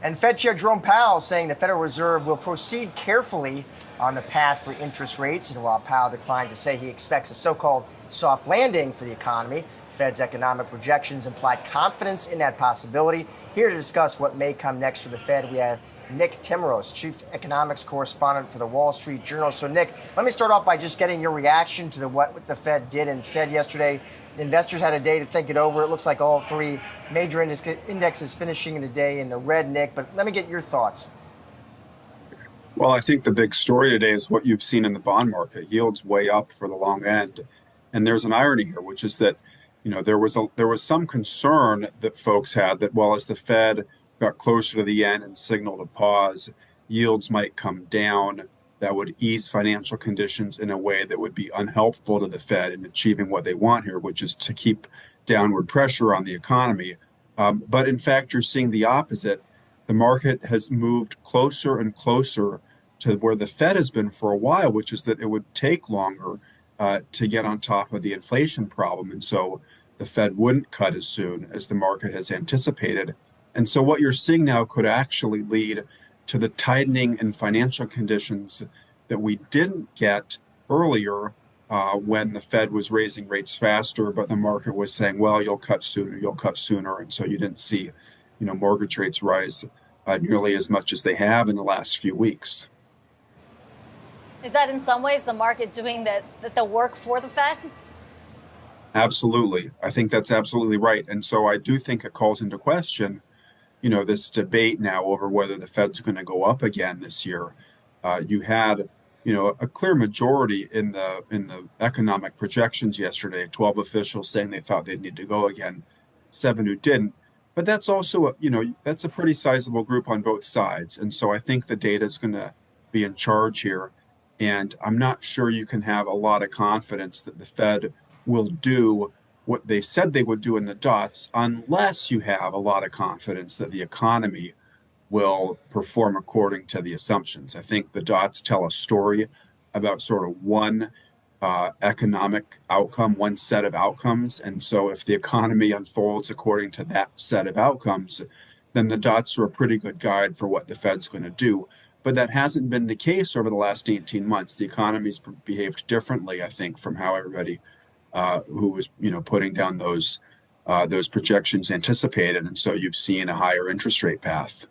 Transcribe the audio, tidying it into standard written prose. And Fed Chair Jerome Powell saying the Federal Reserve will proceed carefully on the path for interest rates. And while Powell declined to say he expects a so-called soft landing for the economy, Fed's economic projections imply confidence in that possibility. Here to discuss what may come next for the Fed, we have Nick Timiraos, chief economics correspondent for the Wall Street Journal. So, Nick, let me start off by just getting your reaction to what the Fed did and said yesterday. Investors had a day to think it over. It looks like all three major indexes finishing the day in the red, Nick, but let me get your thoughts. Well, I think the big story today is what you've seen in the bond market. Yields way up for the long end. And there's an irony here, which is that, you know, there was some concern that folks had that, well, as the Fed got closer to the end and signaled a pause, yields might come down. That would ease financial conditions in a way that would be unhelpful to the Fed in achieving what they want here, which is to keep downward pressure on the economy. But in fact, you're seeing the opposite. The market has moved closer and closer to where the Fed has been for a while, which is that it would take longer to get on top of the inflation problem. And so the Fed wouldn't cut as soon as the market has anticipated. And so what you're seeing now could actually lead to the tightening in financial conditions that we didn't get earlier when the Fed was raising rates faster, but the market was saying, well, you'll cut sooner. And so you didn't see, you know, mortgage rates rise nearly as much as they have in the last few weeks. Is that in some ways the market doing the work for the Fed? Absolutely. I think that's absolutely right. And so I do think it calls into question, you know, this debate now over whether the Fed's going to go up again this year. You had, you know, a clear majority in the economic projections yesterday, 12 officials saying they thought they'd need to go again, 7 who didn't. But that's also, you know, that's a pretty sizable group on both sides. And so I think the data is going to be in charge here. And I'm not sure you can have a lot of confidence that the Fed will do what they said they would do in the dots, unless you have a lot of confidence that the economy will perform according to the assumptions. I think the dots tell a story about sort of one economic outcome, one set of outcomes. And so if the economy unfolds according to that set of outcomes, then the dots are a pretty good guide for what the Fed's going to do. But that hasn't been the case over the last 18 months. The economy's behaved differently, I think, from how everybody who was, you know, putting down those projections anticipated. And so you've seen a higher interest rate path.